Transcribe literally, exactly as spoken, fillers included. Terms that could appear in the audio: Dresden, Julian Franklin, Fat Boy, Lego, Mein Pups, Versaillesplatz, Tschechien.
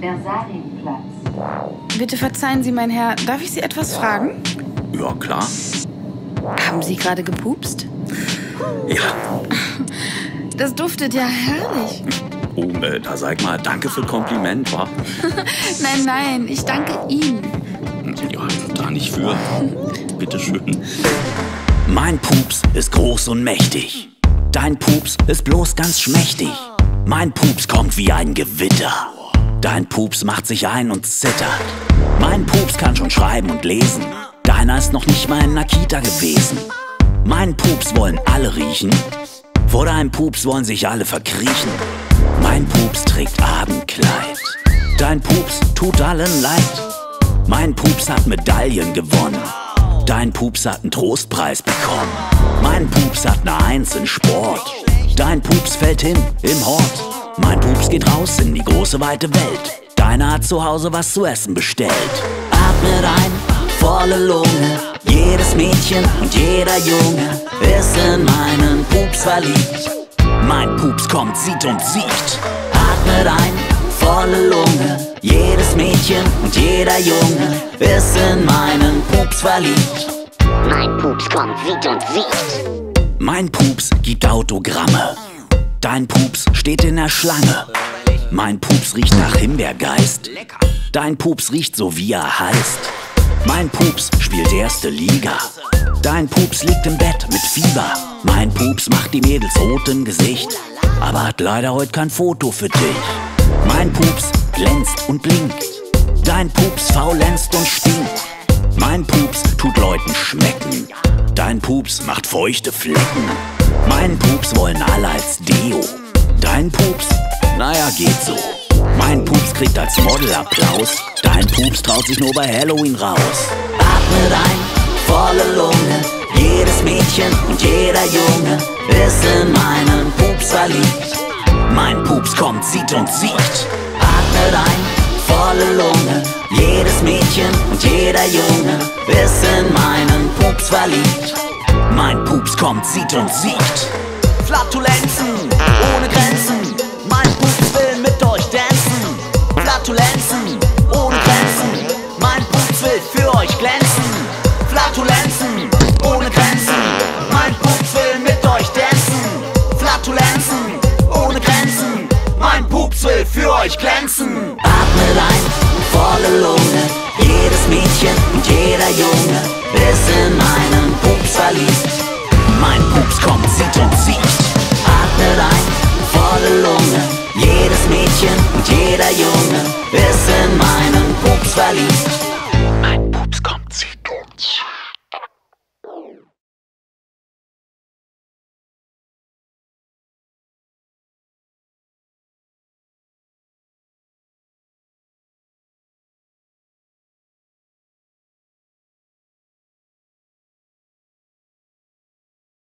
Versaillesplatz. Bitte verzeihen Sie, mein Herr. Darf ich Sie etwas fragen? Ja, klar. Haben Sie gerade gepupst? Ja. Das duftet ja herrlich. Oh, äh, da sag mal, danke für Kompliment, wa? Nein, nein, ich danke Ihnen. Ja, da nicht für. Bitteschön. Mein Pups ist groß und mächtig. Dein Pups ist bloß ganz schmächtig. Mein Pups kommt wie ein Gewitter. Dein Pups macht sich ein und zittert. Mein Pups kann schon schreiben und lesen. Deiner ist noch nicht mal in einer Kita gewesen. Mein Pups wollen alle riechen. Vor deinem Pups wollen sich alle verkriechen. Mein Pups trägt Abendkleid. Dein Pups tut allen leid. Mein Pups hat Medaillen gewonnen. Dein Pups hat einen Trostpreis bekommen. Mein Pups hat eine Eins in Sport. Dein Pups fällt hin im Hort. Mein Pups geht raus in die große weite Welt. Deiner hat zu Hause was zu essen bestellt. Atmet ein, volle Lunge. Jedes Mädchen und jeder Junge ist in meinen Pups verliebt. Mein Pups kommt, sieht und siegt. Atmet ein, volle Lunge. Jedes Mädchen und jeder Junge ist in meinen Pups verliebt. Mein Pups kommt, sieht und siegt. Mein Pups gibt Autogramme. Dein Pups steht in der Schlange. Mein Pups riecht nach Himbeergeist. Dein Pups riecht so, wie er heißt. Mein Pups spielt erste Liga. Dein Pups liegt im Bett mit Fieber. Mein Pups macht die Mädels rot im Gesicht, aber hat leider heute kein Foto für dich. Mein Pups glänzt und blinkt. Dein Pups faulenzt und stinkt. Mein Pups tut Leuten schmecken. Dein Pups macht feuchte Flecken. Mein Pups wollen alle als Deo. Dein Pups, naja, geht so. Mein Pups kriegt als Model Applaus. Dein Pups traut sich nur bei Halloween raus. Atmet ein, volle Lunge. Jedes Mädchen und jeder Junge ist in meinen Pups verliebt. Mein Pups kommt, sieht und siegt. Atmet ein, volle Lunge. Jedes Mädchen und jeder Junge ist in meinen Pups verliebt. Mein Pups kommt, sieht und siegt. Flatulenzen ohne Grenzen. Mein Pups will mit euch tanzen. Flatulenzen ohne Grenzen. Mein Pups will für euch glänzen. Flatulenzen ohne Grenzen. Mein Pups will mit euch tanzen. Flatulenzen ohne Grenzen. Mein Pups will für euch glänzen. Atmet ein, volle Lunge. Jedes Mädchen und jeder Junge ist in meinen Pups verliebt. Mein Pups kommt, sieht und siegt. Atmet ein, volle Lunge. Jedes Mädchen und jeder Junge ist in meinen Pups verliebt.